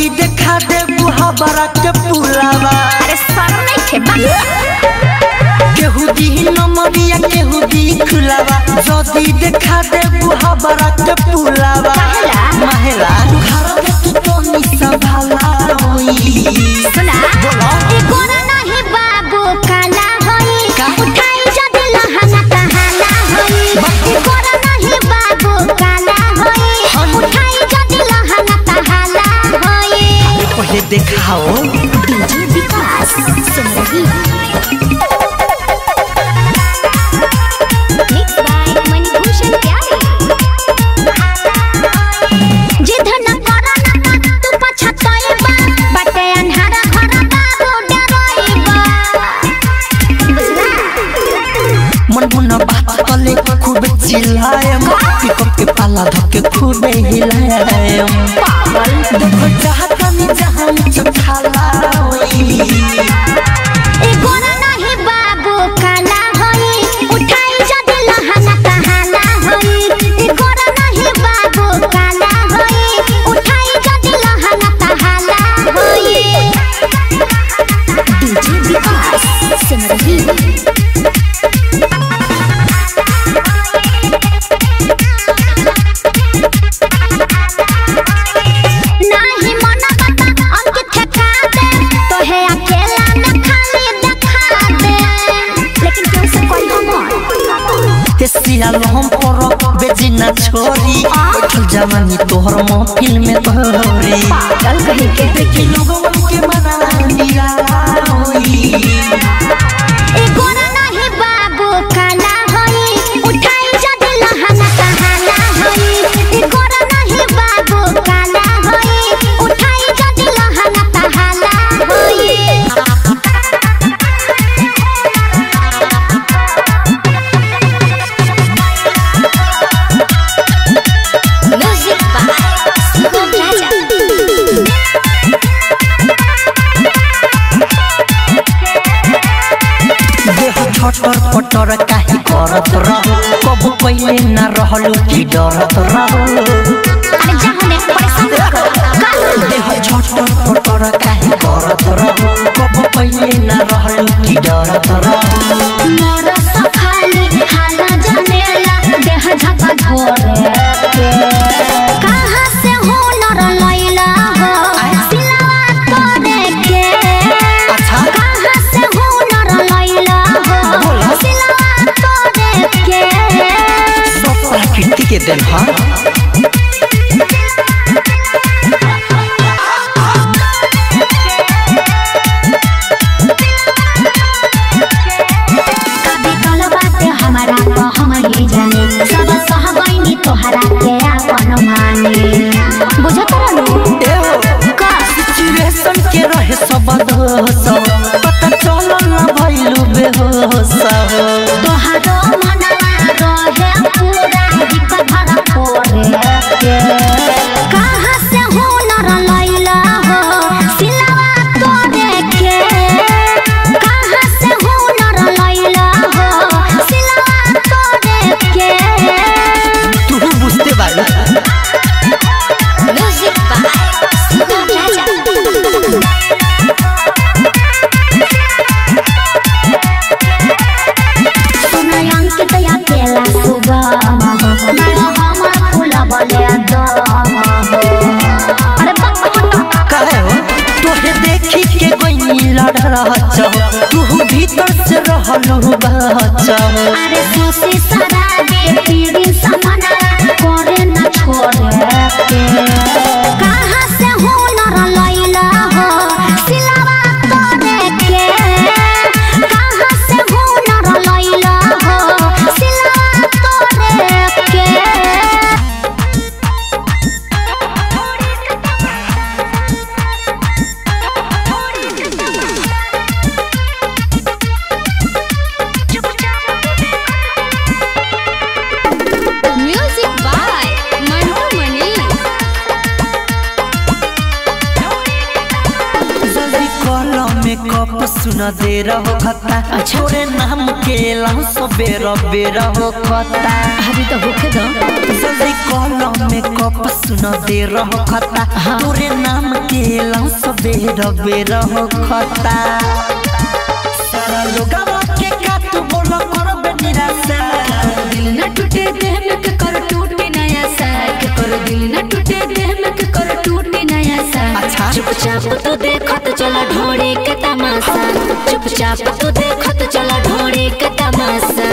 अभी देखा दे मुहावरा के पुलावा। अरे सर नहीं थे बाप केहू दी नमरिया केहू दी खुलावा। जदी देखा दे मुहावरा के पुलावा महला घर में तू तो नहीं संभाला होई। सुना बोलो ए कोना नहीं बाबू काला होई का उठाई जदी लहंगा तहला होई। बाकी कोना नहीं बाबू काला होई उठाई जदी लहंगा तहला होई। पहले देखाओ डीजे विकास संगीत चिल्लायम पिकअप के पाला धक्के खूब हिलायम। पागल देखो जहाँ तनी जहाँ चुखाला होई। ए गोना नहीं बाबू काला होई उठाई जब लहंगा तहला होई। ए गोना नहीं बाबू काला होई उठाई जब लहंगा तहला होई। डीजे विकास समरी हम पर बेजना छोरी बैठल जवानी तोहर महफिल में तोहरे। पागल कहीं के देखी लोगों के मना निराला होई। ए गोना नहीं बाबू काला होई उठाई जब लहंगा तहला होई। ए गोना नहीं बाबू काला होई उठाई जब लहंगा तहला होई। छोटर पटर काहे करत रहो कब पहले ना रहलू की डरत रहो। अरे जहने परेशान करो देह छोटर पटर काहे करत रहो कब पहले ना रहलू की डरत रहो। मोर सखाली हाला जनेला देह झपा धोरे के कहां से हो नर लैला हो सिलवा तोरे के। अच्छा कहां से हो नर लैला के दिन हा कभी कल बात हमारा तो हम ही जाने सब सहबैनी तोहरा के अपन माने बुझत रहलू। का सिचुएशन के रहे सब दोस्त पता चल ना भइलू बेहोश तोहरा मनवा रहे पूरा कहां से हो नर लैला हो सिलवा तोरे के। कहां से हो नर लैला हो सिलवा तोरे के। तू बुझते बालू म्यूजिक बाय तू भीतर से रहलू बच्चा। अरे सोसी सारा दे पीड़ी समना करे ना छोड़े के। कहां से हो नर लैला हो सिलवा तोरे के। कहां से हो नर लैला हो सिलवा तोरे के। न दे रहो खता छोरे नाम के लाऊं सबेरा बेरा हो खता अभी तो भूखे दो जल्दी कॉलों में कप सुना दे रहो खता छोरे नाम के लाऊं सबेरा बेरा हो खता सारा लोग के का तू बोलो करो बेनिराशा दिल न टूटे देह में के कर टूटे नया सा के कर दिल न टूटे देह में के कर टूटे नया सा चुपचाप तू देखत चला ढोड़े के तमाशा चुपचाप तू देखत चला ढोड़े के तमाशा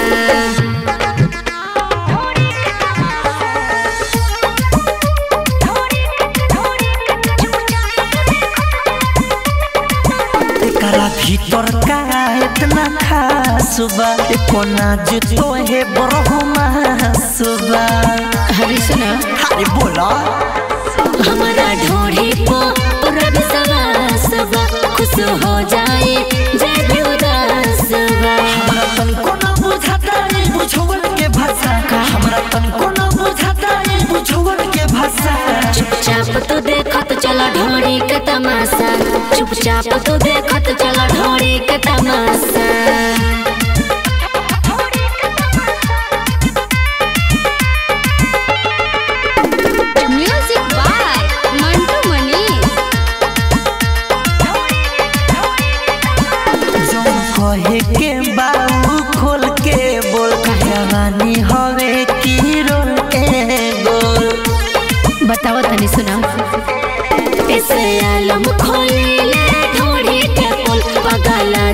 तेरा भीतर का इतना खास बा कोना जुतो है ब्रह्मा सुबा हरी सुना हरी बोला हमारा ढोड़े को खुश हो जाए जय भी उदास बा हमरा तन को न बुझाता रे बुझवन के भाषा का हमरा तन को न बुझाता रे बुझवन के भाषा चुपचाप तू देखत चला ढोड़ी के तमाशा चुपचाप तू देखत चला ढोड़ी के तमाशा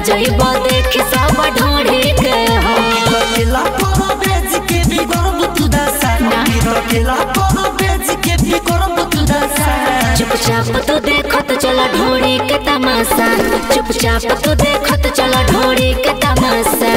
जय बादे खिसा बढ़ोड़े के हो तेला कोनो बेज के भी गरम तू दासा ना तेला कोनो बेज के भी गरम तू दासा चुपचाप तू देखत चला ढोड़े के तमाशा चुपचाप तू देखत चला ढोड़े के तमाशा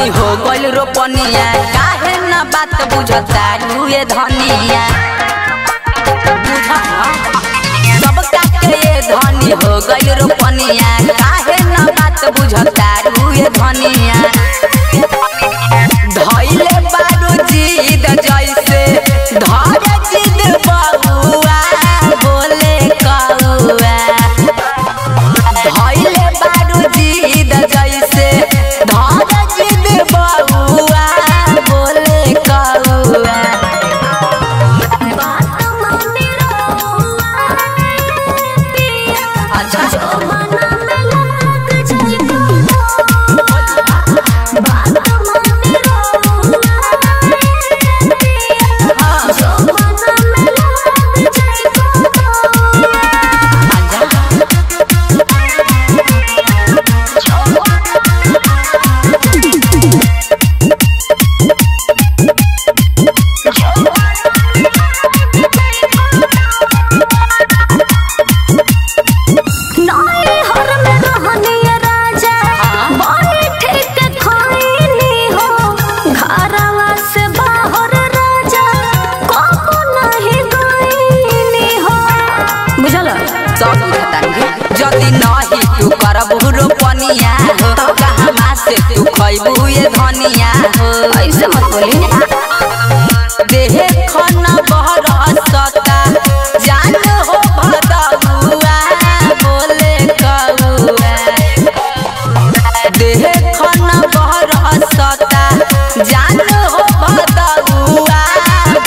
खेती हो गइल रोपनिया, काहे ना बात बुझता रुए धनिया। सबका के धनी हो गइल रोपनिया, काहे ना बात बुझता रुए धनिया। धइले बारू जीद जैसे धर जीद बउआ बोले कौआ। धइले बारू जीद जैसे धर जीद बउआ बोले कौआ। अच्छा तू खइबू ये धनिया हो, ऐसे मत बोली। देहे खाना बहर असता जान हो भदौआ बोले कौआ। देहे खाना बहर असता जान हो भदौआ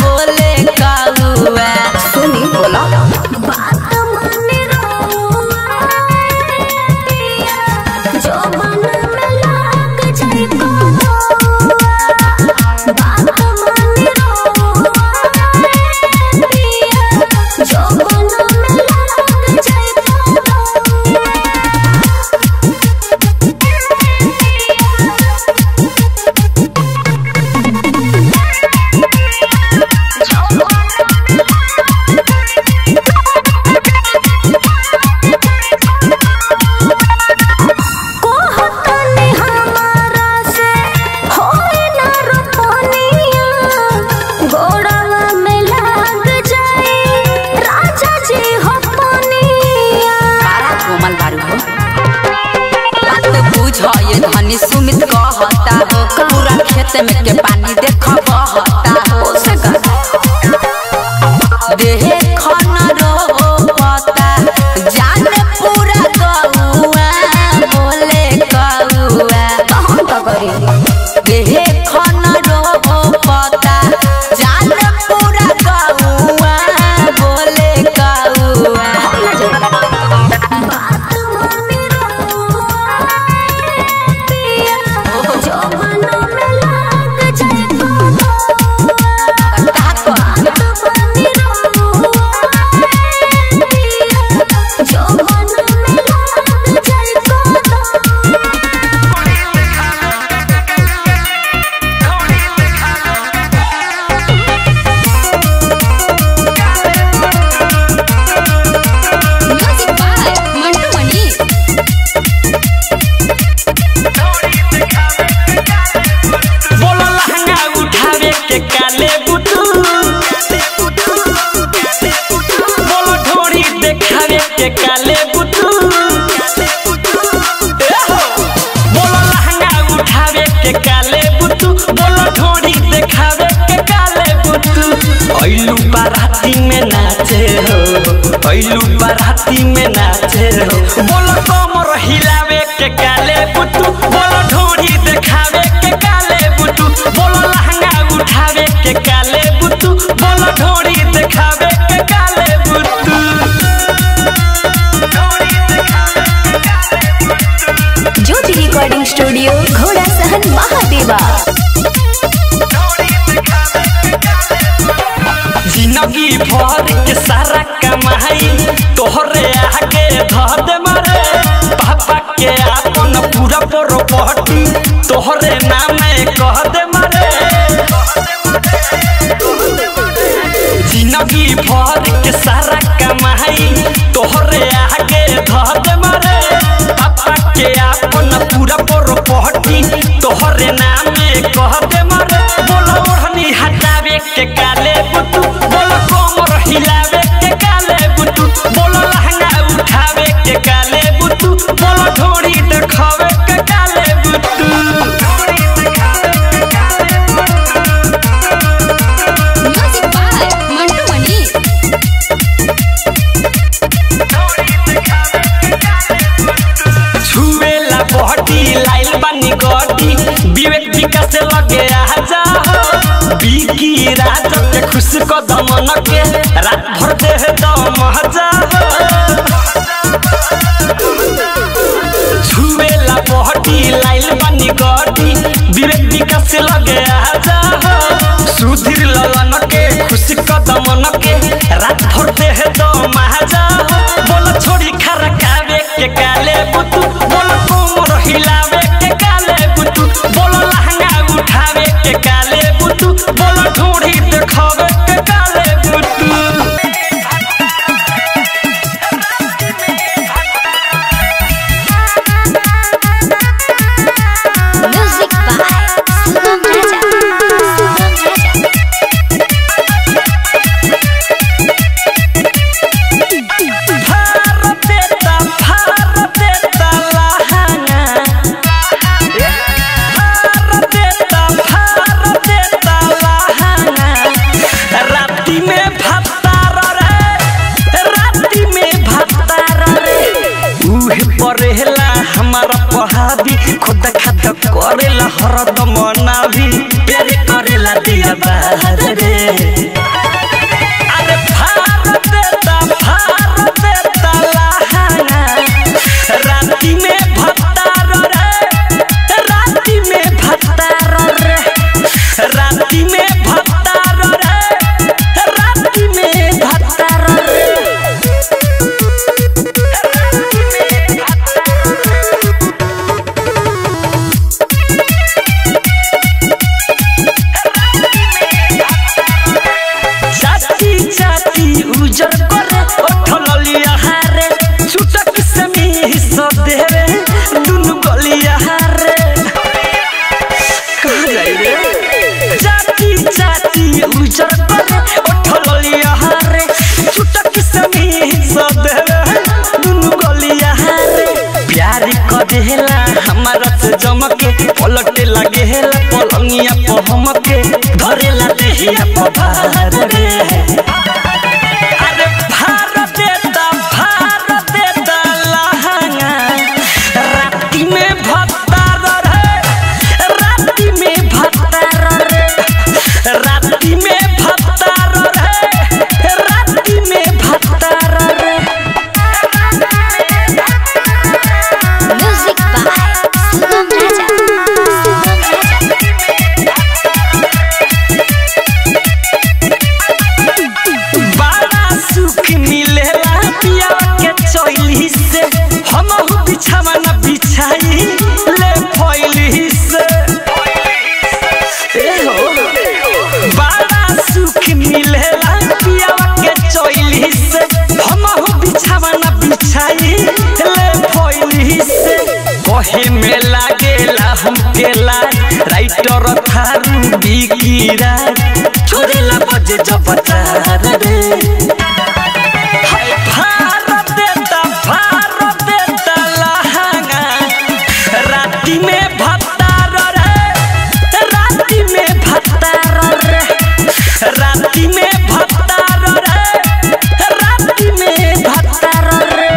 बोले कौआ। सुनी बोला बात मन रोआ जो मन धनी सुमित कहता हो, पूरा खेत में के पानी देख बहता हो। देहे खन रोपता जान पूरा कौआ बोले कौआ। देहे खन रोपता जान पूरा कौआ बोले कौआ। ऐलू बराती में नाचे हो, बोलो कमर हिलावे के काले बुटू, बोलो ढोरी देखावे के काले बुटू, बोलो लहंगा उठावे के काले बुटू, बोलो ढोरी देखावे के काले बुटू। जोजी रिकॉर्डिंग स्टूडियो घोड़ा सहन महादेवा। जिंदगी भर के सारा कमाई तोहरे आगे धद मारे, पापा के आपन पूरा प्रॉपर्टी तोहरे नाम कह दे मारे। जिंदगी भर के सारा कमाई तोहरे आगे धद मारे, पापा के आपन पूरा प्रॉपर्टी तोहरे नाम के कह दे मरे बोला ओढ़नी हटावे के काले बुतू बोला कमर हिलावे के काले बुतू बोला लहंगा उठावे के काले बुतू बोला ढोड़ी दिखावे के काले बुतू म्यूजिक बाय मंटू मनी छुवेला बहटी लाइल बनी गोटी विवेक विकास लगे आजा बीकी रात के खुश कदम न के रात भर देह दम आजा छुवेला बहटी लाइल बनी गोटी विवेक विकास लगे आजा सुधीर ललन के खुश कदम न के रात भर देह दम आजा बोला छोड़ी खरकावे के काले बुतू बोला कोमर हिलावे के काले बुतू बोला लहंगा उठावे के काले बुतू बोला ढूंढी दिखावे के काले बुतू म्यूजिक बाय सुगम राजा। हमारा पहाड़ी खुद खाद करेला हरदम नाभी प्यारी करेला दिया बहार रे अरे भारत देता लहाना राती में भतार रे राती में हमारा से जमके पलटे लगे पलंगिया पहमके धरेला देहिया पभार रे अरे भारत देता लहंगा राती में भतार रे राती में भतार रे राती में भतार रे राती में भतार रे कहे में लागेला हमके लाज राइटर थारू बीकी राज छोड़ेला बजे जब तार रे भारत देता लहंगा राती में भतार रे राती में भतार रे राती में भतार रे राती में भतार रे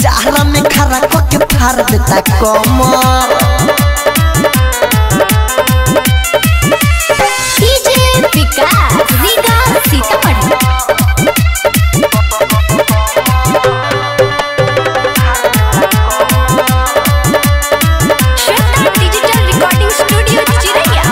जहला में खरा के फाड़ देता कमर शारदा डिजिटल रिकॉर्डिंग स्टूडियो चिरैया।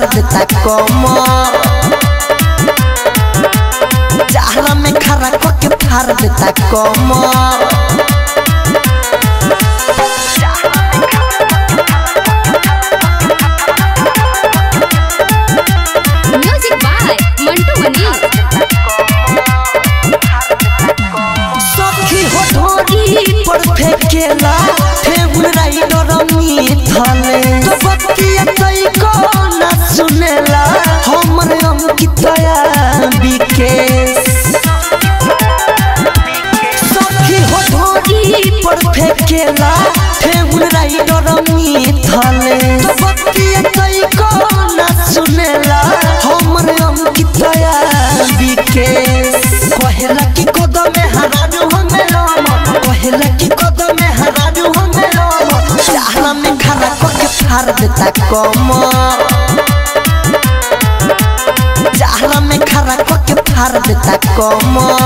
दर्द था कमर जहला में खरा के फर्द था कमर जहला में खरा के फाड़ देता कमर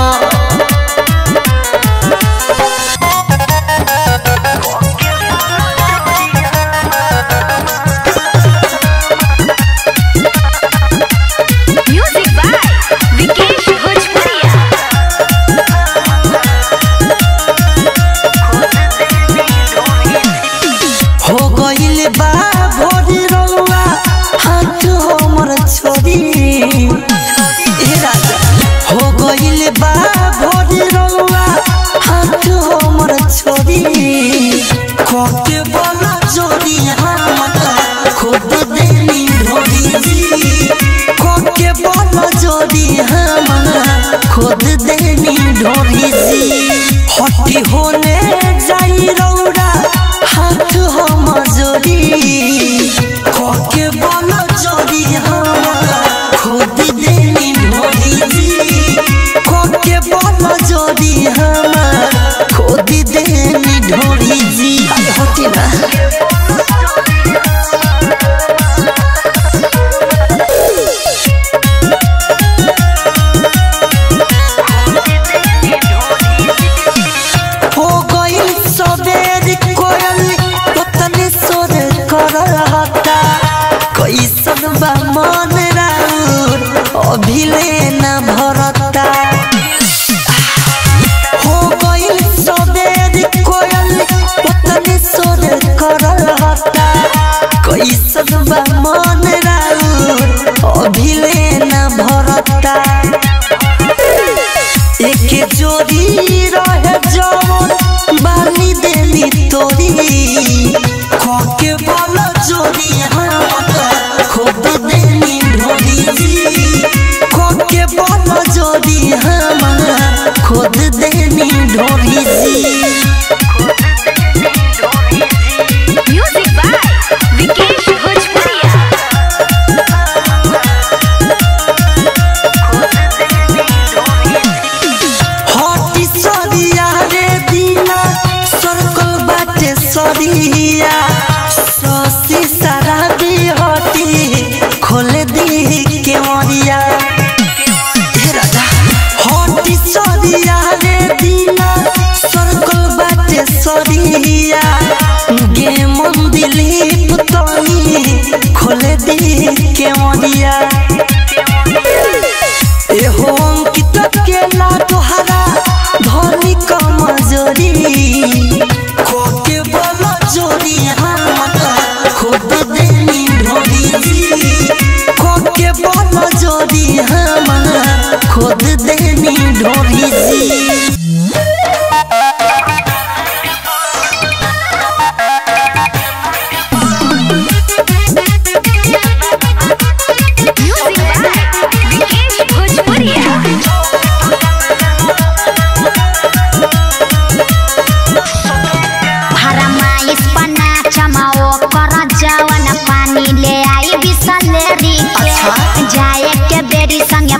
हटी होने जाई रौरा हाथ हम जोड़ी के बल जोड़ी खोद देनी ढोरी के बल जोड़ी हमार खोद देनी ढोरी जी हटी ना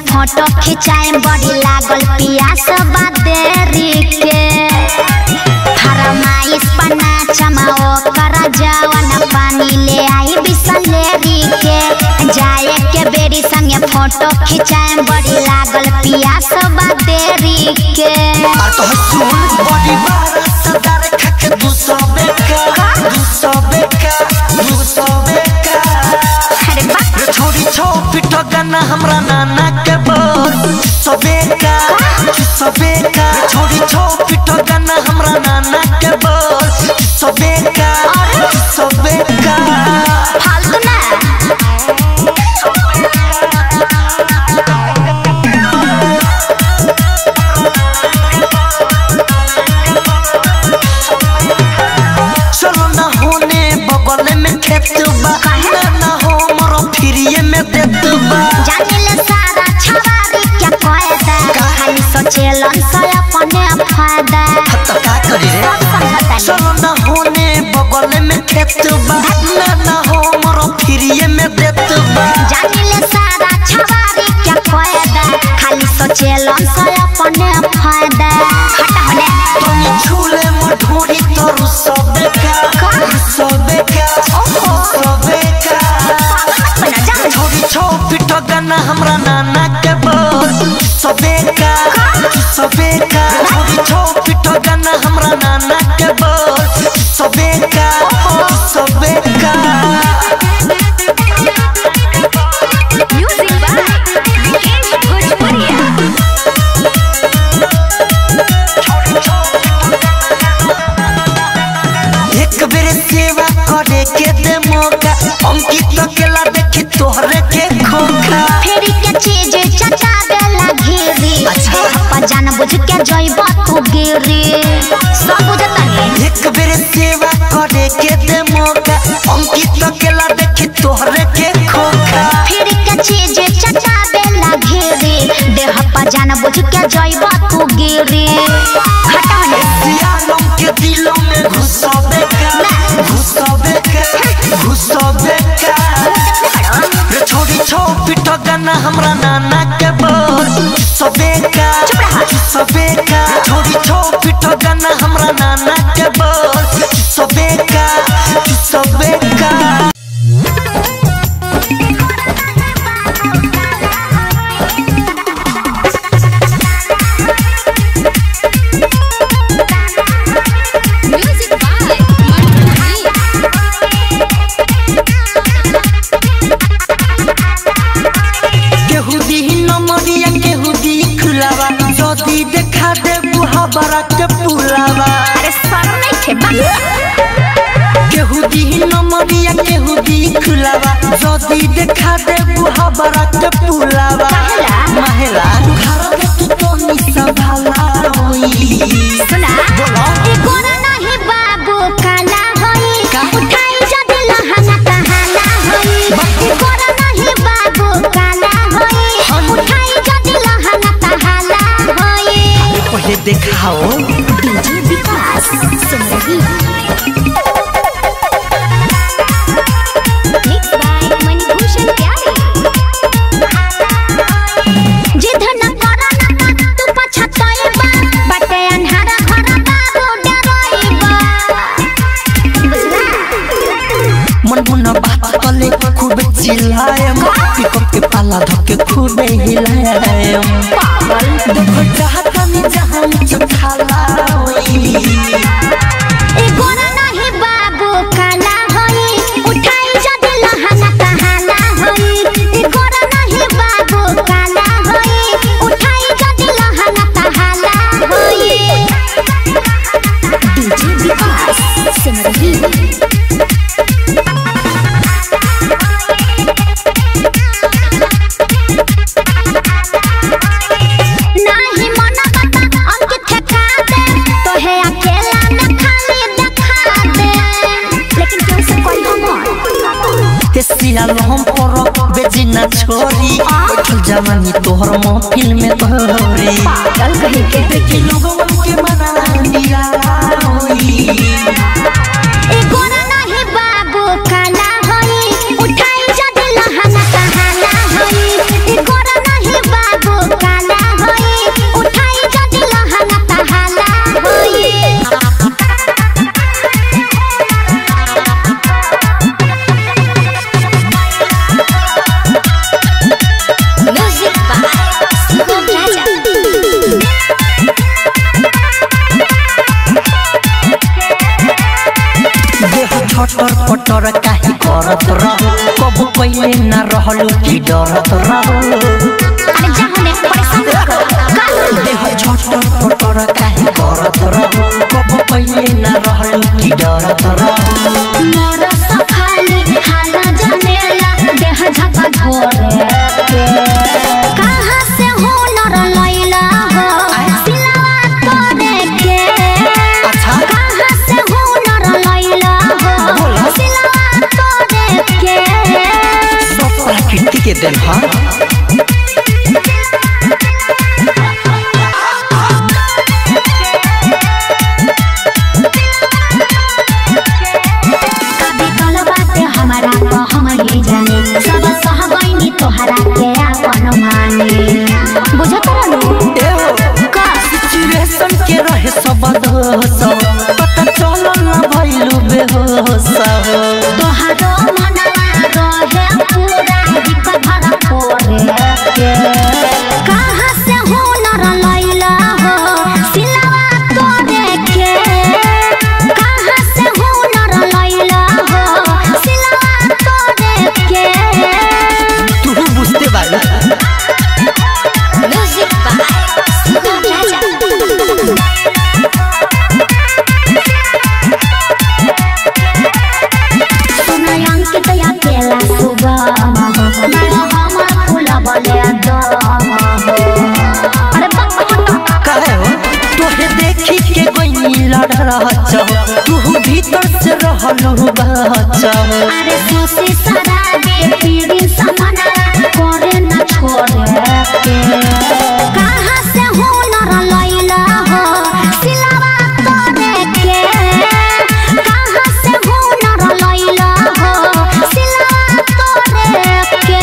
फोटो खिंचाए बड़ी लागल पियास बातेरी के फरमाइश पना चमाओ कर जावन पानी ले आई बिसलेरी के जाए के बेरी संगे फोटो खिंचाए बड़ी लागल पियास बातेरी के आ तो सुन बड़ी बार सदार खक दूसबे का अरे बाप गाना हमरा नाना के बोल सबे का छोड़ी छो पिटो गाना हमरा नाना के बोल सबे का फालतू ना चलो ना होने बगल में खेत बा ना हो मरो फिरिए में देत बा जाने ले सारा छवारी क्या कहता कहानी सोचेलन से अपने फायदा तो का करी रे चलो ना होने बगल में खेत बा ना हो मरो फिरिए में देत बा जाने ले सारा छवारी क्या कहता खाली सोचेलन से अपने फायदा हट होले तुम झूले में ढूंढी तोरू सबे का छोड़ी छो पिटो गाना हमरा नाना के बोल सबे का छोड़ी छो पिटो गाना हमरा नाना के बोल सबे का गाना हमरा नाना के बोल सबे का छोड़ी छो पिटो गाना हमरा नाना के बोल सबे का जोदी देखा दे बुहाबरा के पुलावा महला घर में तू तो निसा भला होई सुना बोलो ए कोना नहीं बाबू काला होई उठाई जा दे लहना कहाना होई ए कोना नहीं बाबू काला होई उठाई जा दे लहना कहाना होई पहले देखाओ डीजे विकास सुन रही के पाला धके खूबे हिलायम देखो चाहता में जहां चखाला होई ए कोना नहीं बाबू काला होई उठाई जा दे लहना कहाला होई ए कोना नहीं बाबू काला होई उठाई जा दे लहना कहाला होई डीजे विकास सिमरही ना छोरी बैठल जवानी तोहर महफिल में भरी पागल कहीं के लोगों के मना लिया होई ए कोना नहीं बाबू काला होई उठाई जा दे लहना कहाला होई ए कोना नहीं बाबू काला होई उठाई जा दे लहना कहाला होई पटर काहे को डरत रहो, कबू पहले ना रहलू कि डरत रहो। देह छोटा पटरा काहे करत रहो, कबू पहले ना रहलू कि डरत रहो। मोरा सखाली खाना जनेला देह झपा धोरे के कहां से हो नर लैला हो सिलवा तोरे के। अच्छा कहां से हो नर लैला हो सिलवा तोरे के। सब प्रकृति के देन है। कभी कल बात हमारा तो हम ही जाने, सब सहबैनी तोहरा के अपन माने बुझत रहलू। का सिचुएशन के रहे सब दोस्त, पता चलो ना भइलू बेहोश। तोहरा मनवा रहे पूरा दिक्कत भरा पोरे के, कहां से हो नर लैला हो सिलवा तोरे के। कहां से हो नर लैला हो सिलवा तोरे के। तू बुझते बाला म्यूजिक सुनायन के तया केला सुबह मारो हमर फूल बले दो हो। अरे काहे हो तोहे देखी के गोइनी लड़ रहा छौ, तू भीतर से रहलू बच्चा। अरे सोसे सारा दे पीड़ी समना करे न छोड़े के। कहां से हो नर लैला हो सिलवा तोरे के। कहां से हो नर लैला हो सिलवा तोरे के।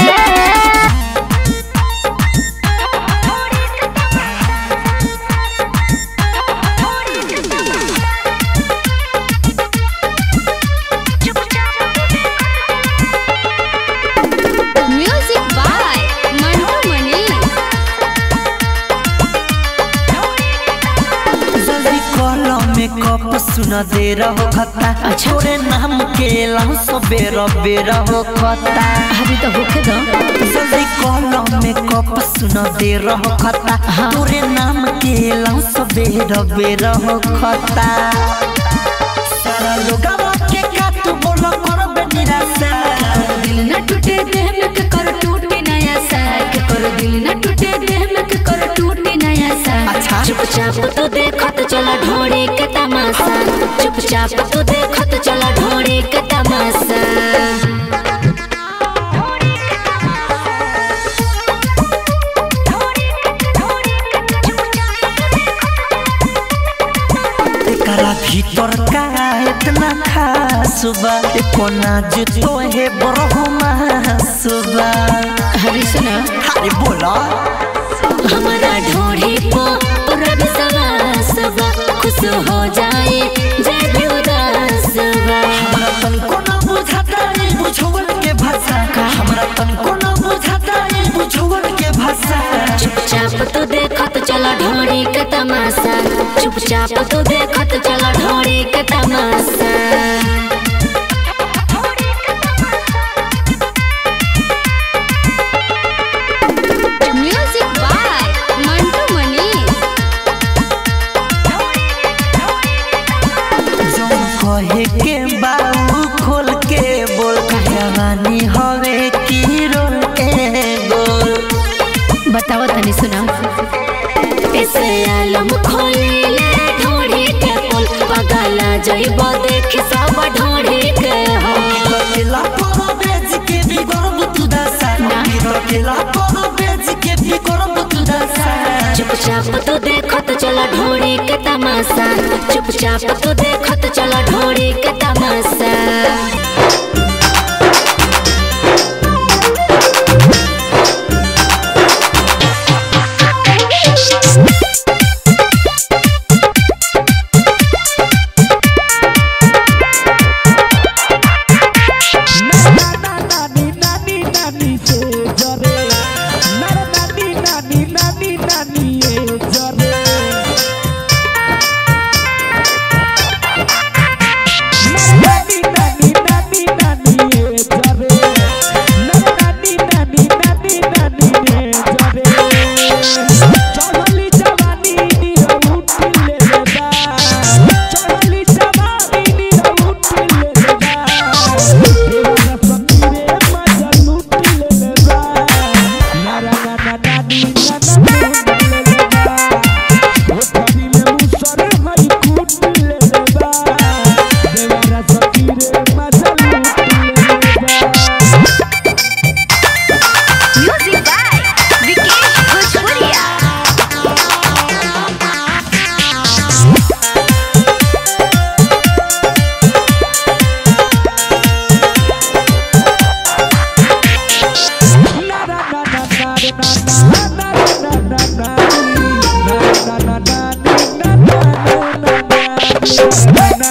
Music by Mantu Mani. जल्दी कॉलम में कप सुना दे रहो खता, छोरे नाम के लाओ सबेर बेरा हो खता। अभी तो होके दो जल्दी कॉलम में कप सुना दे रहो खता, छोरे नाम के लाओ सबेर बेरा हो खता। सारा लोग के का तू बोलो करो बेनिराशा, दिल ना टूटे देह में के कर टूटे नया सा के कर, दिल ना टूटे देह में के कर टूटे नया सा। अच्छा चुपचाप तू देखत चला ढोरे के तमाशा, चुपचाप तू देखत चला ढोरे के तमाशा। तेरा भीतर का इतना खास बा, कोना जे तोहे बरहुमा सुबा। हरि सुना हरि बोला हमारा ढोढ़े को रब सवास बा, खुश हो जाए जय भी उदास बा। हमारा तन को ना बुझाता रे बुझवल के भाषा, हमारा तन को ना बुझाता रे बुझवल के भाषा। चुपचाप तू देखत चला ढोढ़े के तमाशा, चुपचाप तू देखत चला ढोढ़े के तमाशा। Music by Mantu Mani. जो कहे के बाबू खोल के बोल, कहानी होवे की रोल के बोल बताओ तनी सुना। ऐसे आलम खोले ले ढोढ़े के पुल, पगला जइब देखि सब ढोढ़े के हो। पगला कोनो बेज के भी करब तू दशा, पगला कोनो बेज के भी करब तू दशा। चुपचाप तू देखत चला ढोढ़े के तमाशा, चुपचाप तू देखत चला ढोढ़े के तमाशा। बाबा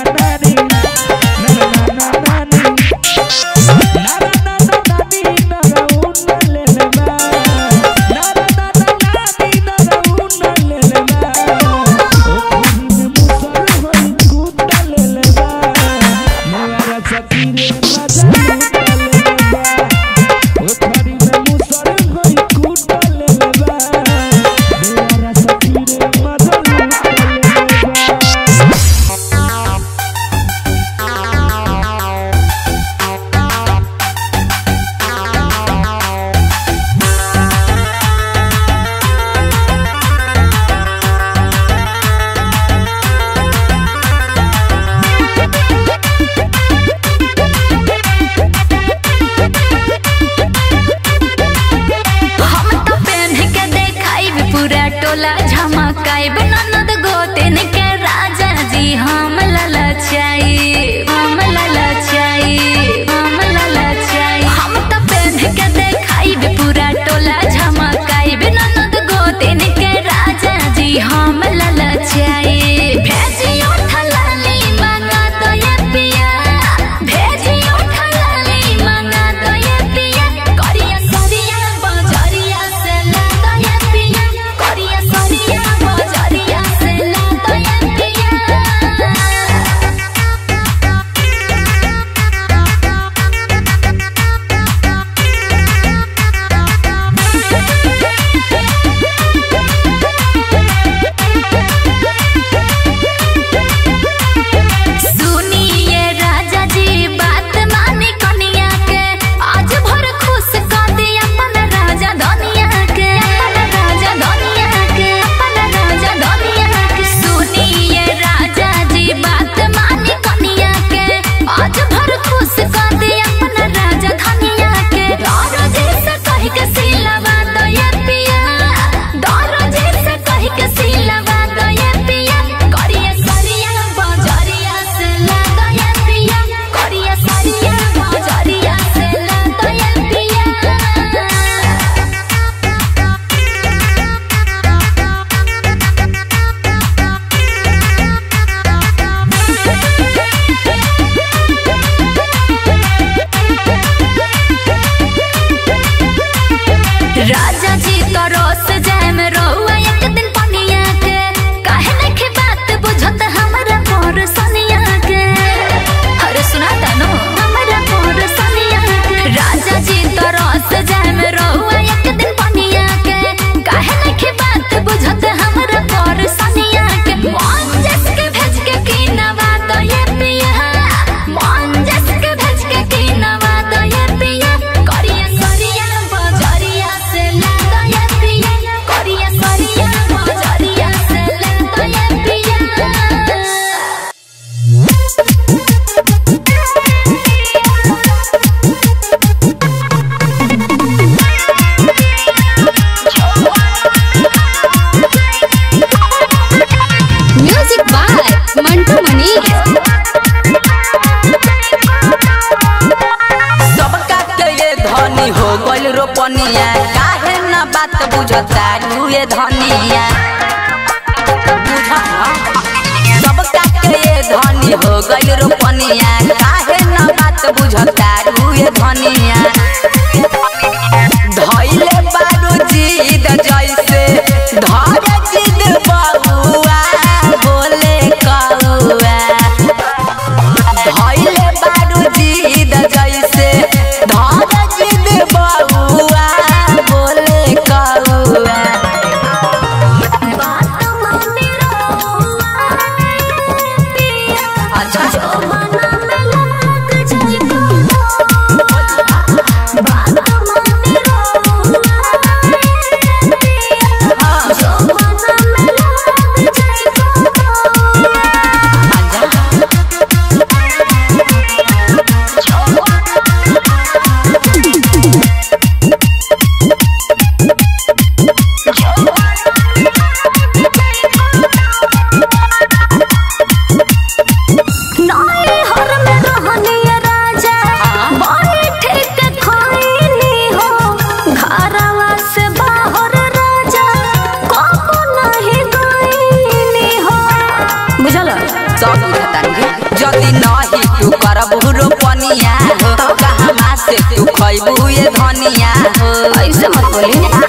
धनिया हो कहवा से तू खइबू ये धनिया हो ऐसे मत बोली ना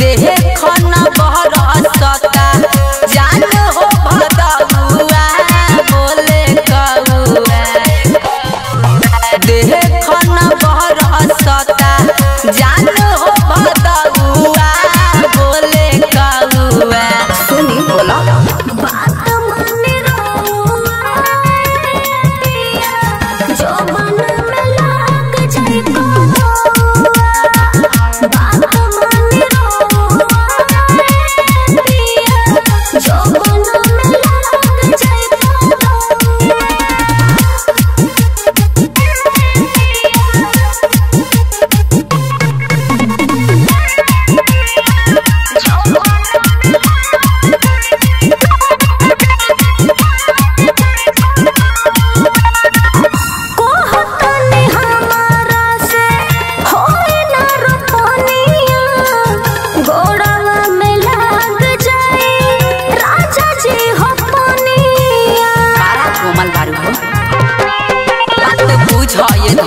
देहे खाना बहर सता जान हो भदुआ बोले कौआ देहे खाना बहर सता जान हो भदुआ बोले कौआ सुनी बोला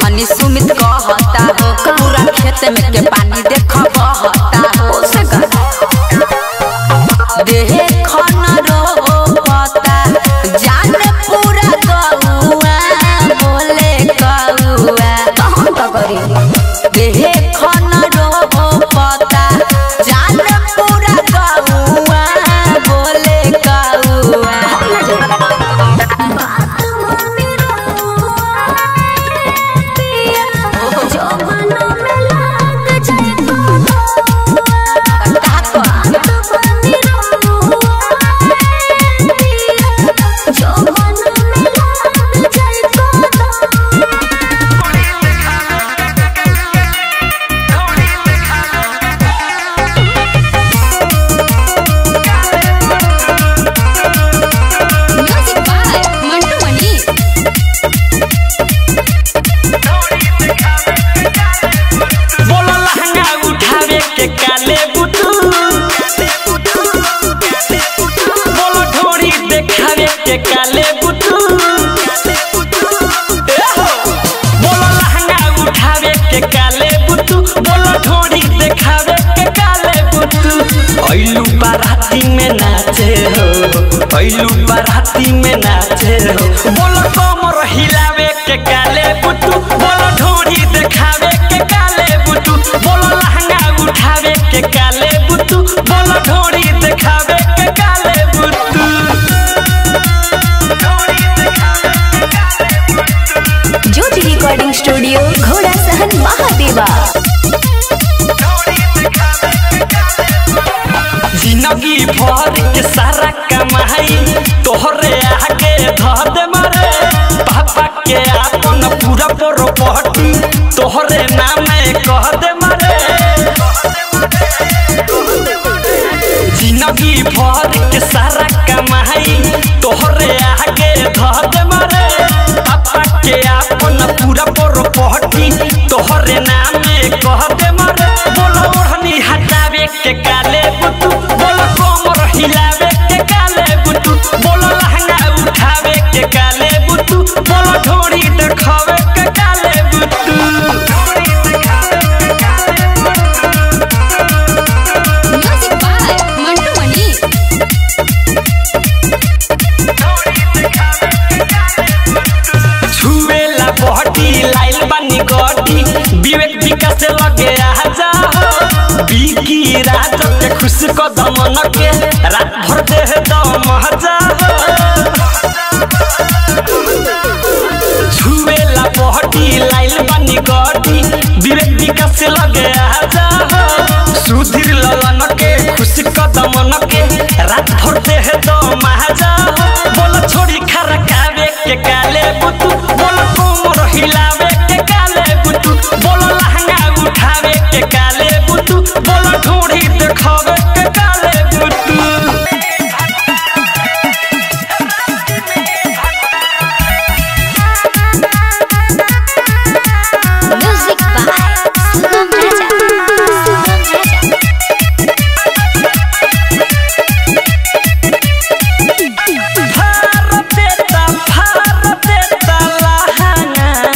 धनी सुमित कहता हो पूरा खेत में के पानी देखा बहता हो देहे खाना रोता जान पूरा कौआ बोले कौआ कहाँ का करी देहे खाना रोता जान पूरा कौआ बोले कौआ ऐलू बराती में नाचे हो बोलो कमर हिलावे के काले बुटू बोलो ढोरी देखावे के काले बुटू बोलो लहंगा उठावे के काले बुटू बोलो ढोरी देखावे के काले बुटू ज्योति रिकॉर्डिंग स्टूडियो घोड़ा सहन महादेवा जिंदगी भर के सारा कमाई तोहरे आके धर मारे पापा के आपन पूरा प्रॉपर्टी तोहरे नाम कह दे मारे जिंदगी भर के सारा कमाई तोहरे आके धर मारे पापा के आपन पूरा प्रॉपर्टी तोहरे नाम कह दे मारे बोलो ओढ़नी हटावे के काले बुटू बोलो कमर हिलावे के काले बुटू बोलो लहंगा उठावे के काले बुटू बोलो ढोरी देखावे के काले बुटू छुएला बॉडी लाइल बनी गोटी विवेक विकास लगे आजा बीकी रात के खुश को दमन के रात भर देह दम जा छुएला बहटी लाइल बनी गटी विवेक विकास लगे आजा सुधीर ललन के खुश को दमन के रात भर देह दम जा बोल छोड़ी खरा कावे के काले बुटू बोल कोमर हिलावे के काले बुटू बोल लहंगा उठावे के काले बुटू बोल ढोरी देखावे के काले बुटू भारत देता लहंगा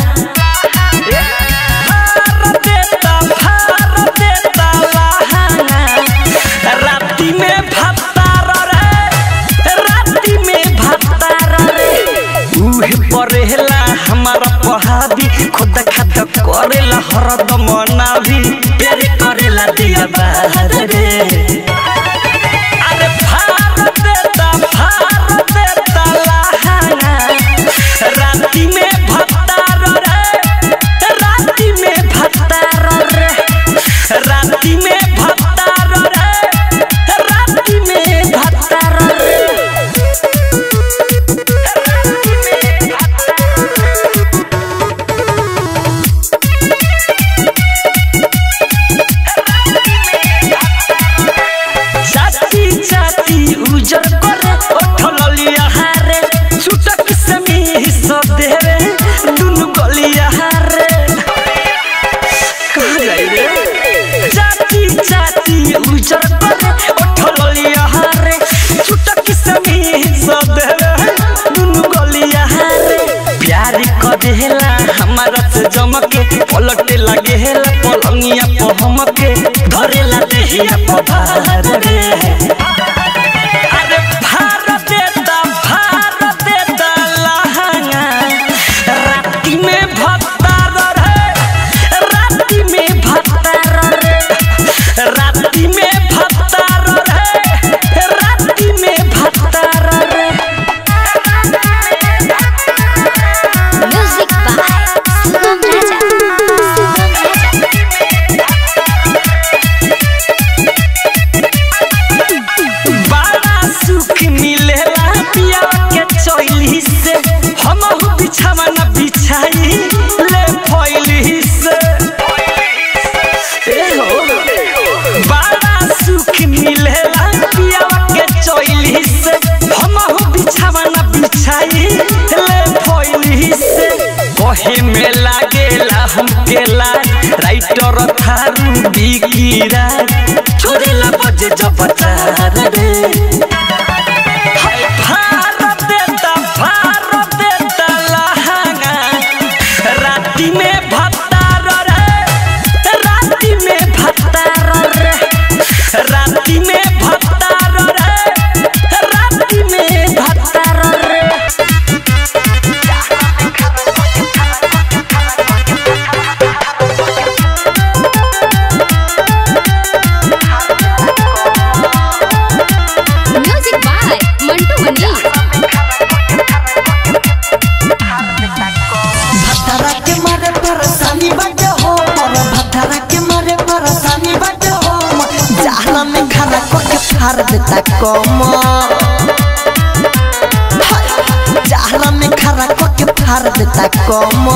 राइटर थारू बिगीरा छोरे ला बजे जब तार रे हाय भारत देता लहंगा राती में भत्तार रे राती में भत्तार रे राती में भत्तार रे राती में भत्तार रे जहला में खरा के फार देता कम जहला में खरा के फार देता कम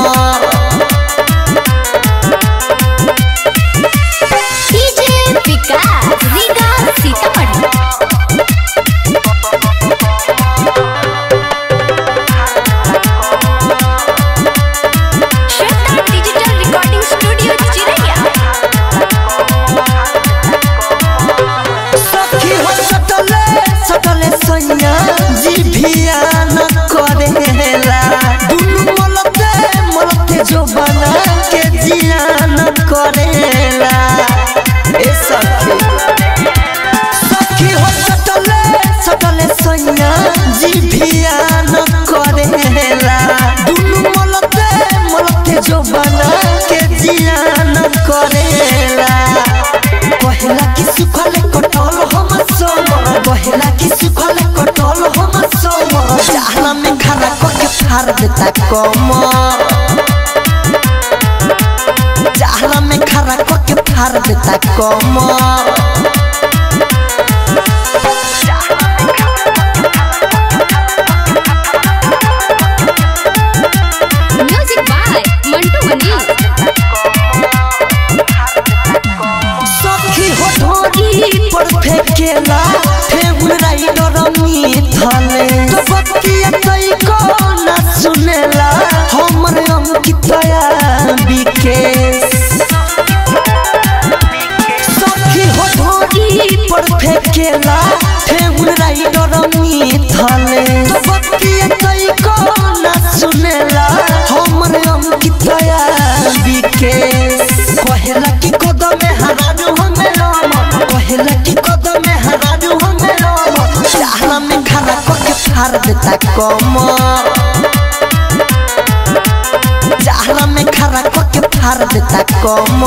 केला फेगुल राइडर मिथले तो बतिया कई को ना सुनेला हमरे हम कितया बिके कहला कि कदम में हराजो हमें राम कहला कि कदम में हराजो हमें राम जहला में खरा के फार देता कम जहला में खरा के फार देता कम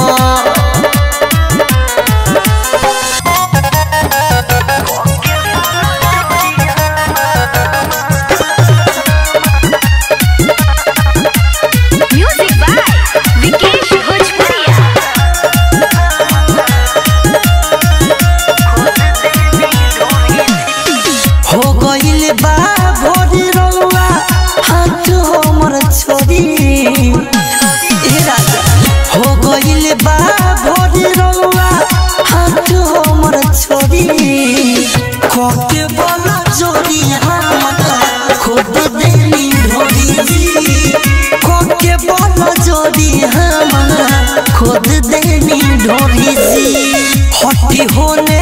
हटी होने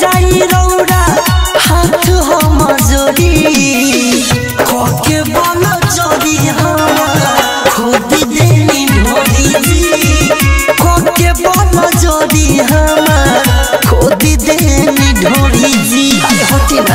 जाई रौरा हाथ हो मजोरी खोके बोलो जोरी हमारा खोद देनी ढोरी खोके बोलो जोरी हमारा खोद शिवा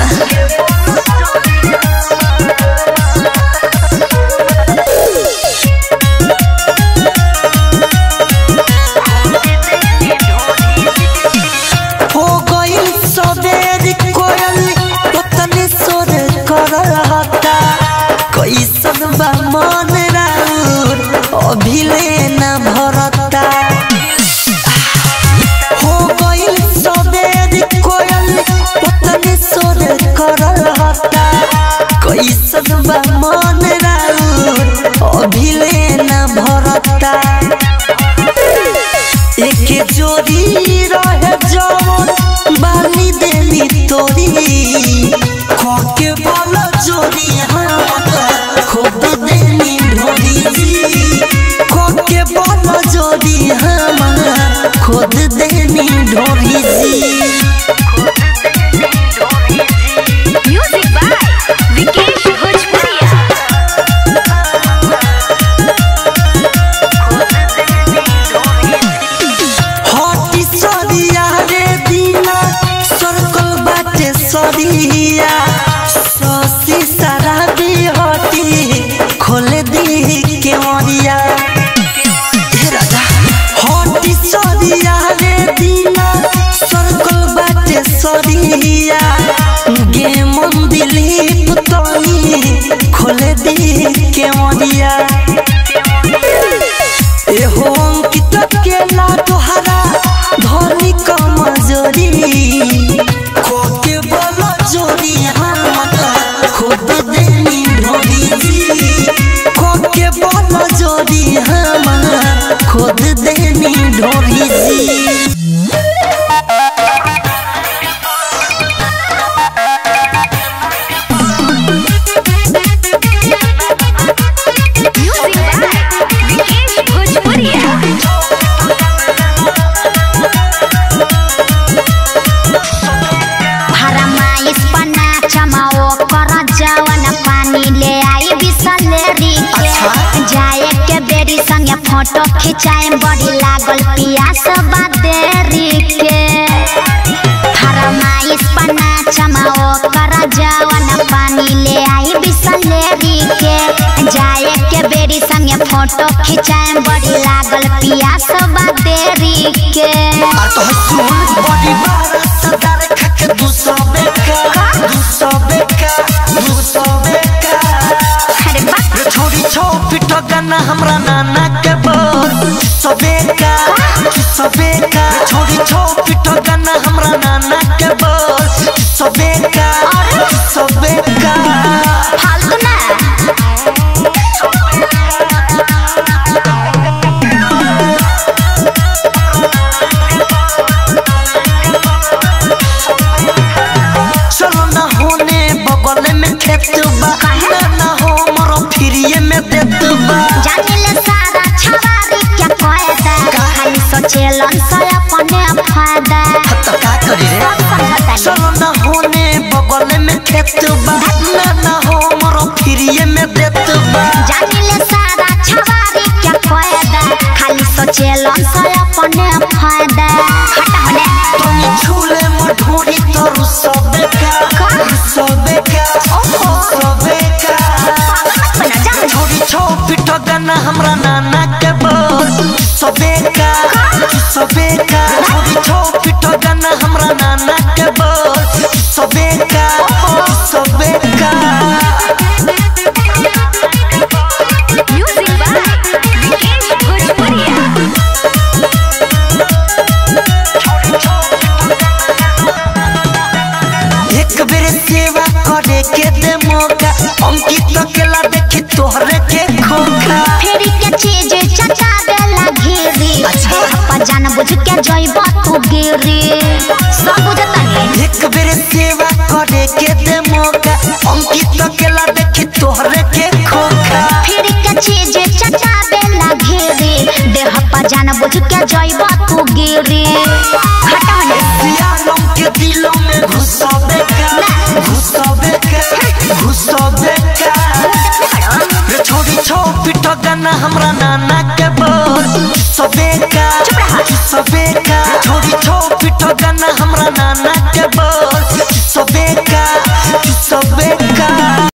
हमरा नाना